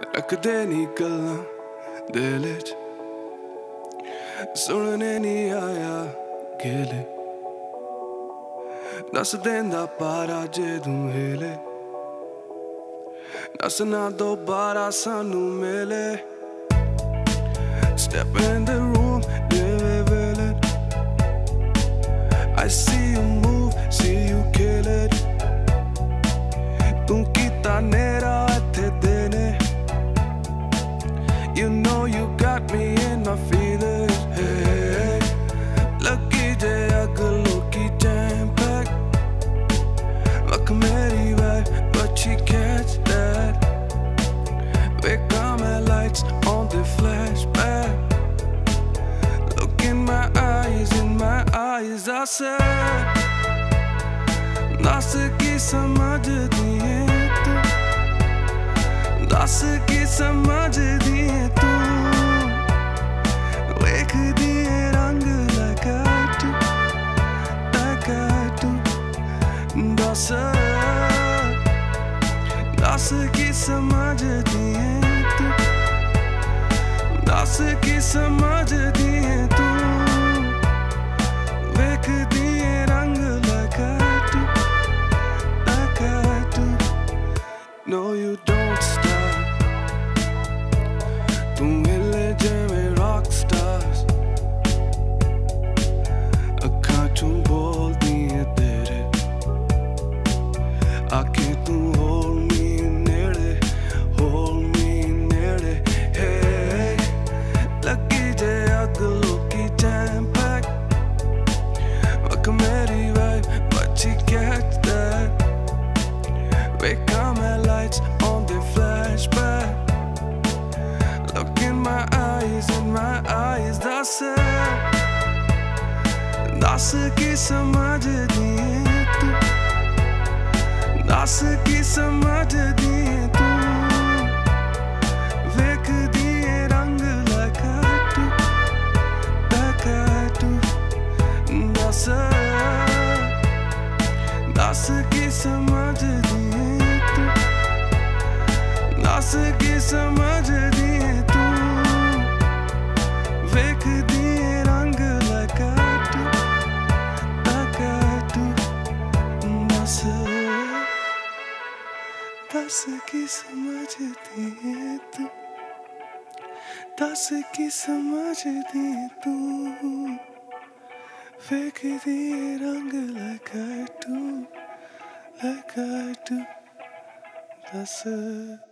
रखदे नी गल्लां दिल च सुनने नी आया गेले नस देंदा पारा जदूं हेले नसना दोबारा सानू मिले Step in the room, reveal it. I see you move, see you kill it. तुम किता नेरा थे देने You know you got me in my feelings. Hey, lucky day I could look you damn back. Like Mary right, but she catch that. Big camera lights on the flashback. Look in my eyes, I said. That's ki samajh diye tu. That's ki samajh diye tu. Lekh diye rang laga tu, das. Das ki samajh diye tu. Das ki samajh diye tu. Lekh diye rang laga tu. No, you don't stop. Tum hille jaime rock stars. Akhaan chum bol diye tere. Aankhein tum hold me neere, hey. Laggi je agg loki jam pack. Like Mary right, but she catch that. Wake up my lights on the flashback. Look in my eyes, that's it. That's ki samajh diye tu. That's ki samajh diye tu. Vekh diye rang laga tu, das. Das ki samajh diye. Das ki samajh diye tu, vekh diye rang laga tu, das. Das ki samajh diye tu, das ki samajh diye tu, vekh diye rang laga tu, das.